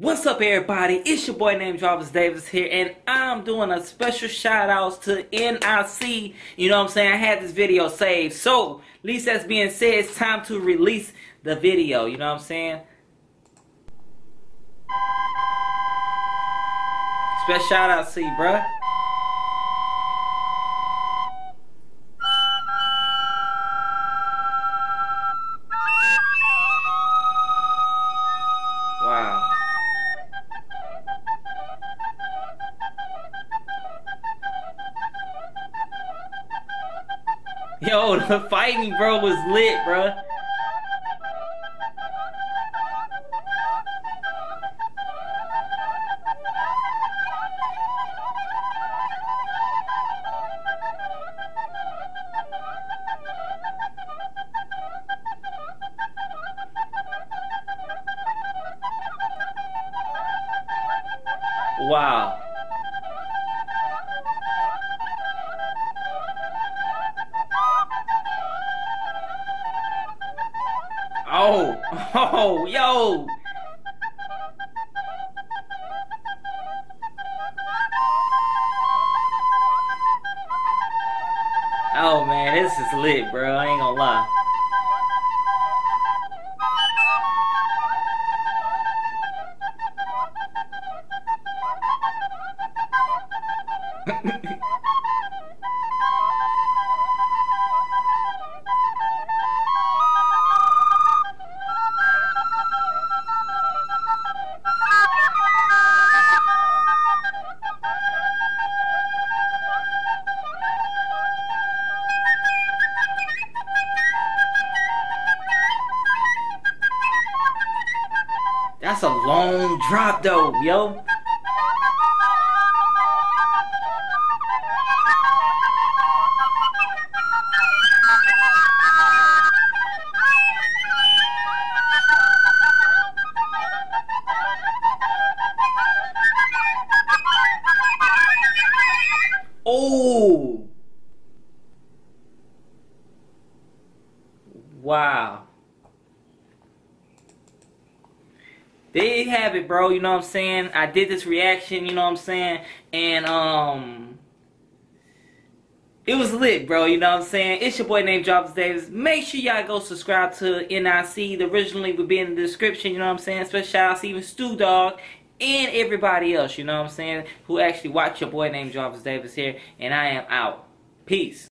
What's up, everybody? It's your boy named Jarvis Davis here, and I'm doing a special shout out to NIC. You know what I'm saying? I had this video saved. So, at least that's being said, it's time to release the video. You know what I'm saying? Special shout out to you, bruh. Yo, the fighting, bro, was lit, bro. Wow. Oh, yo! Oh, man, this is lit, bro. I ain't gonna lie. That's a long drop though, yo. Oh. Wow. There you have it, bro, you know what I'm saying? I did this reaction, you know what I'm saying? And, it was lit, bro, you know what I'm saying? It's your boy named Jarvis Davis. Make sure y'all go subscribe to NIC. The originally would be in the description, you know what I'm saying? Special shout out to even Stu Dog and everybody else, you know what I'm saying? Who actually watch your boy named Jarvis Davis here. And I am out. Peace.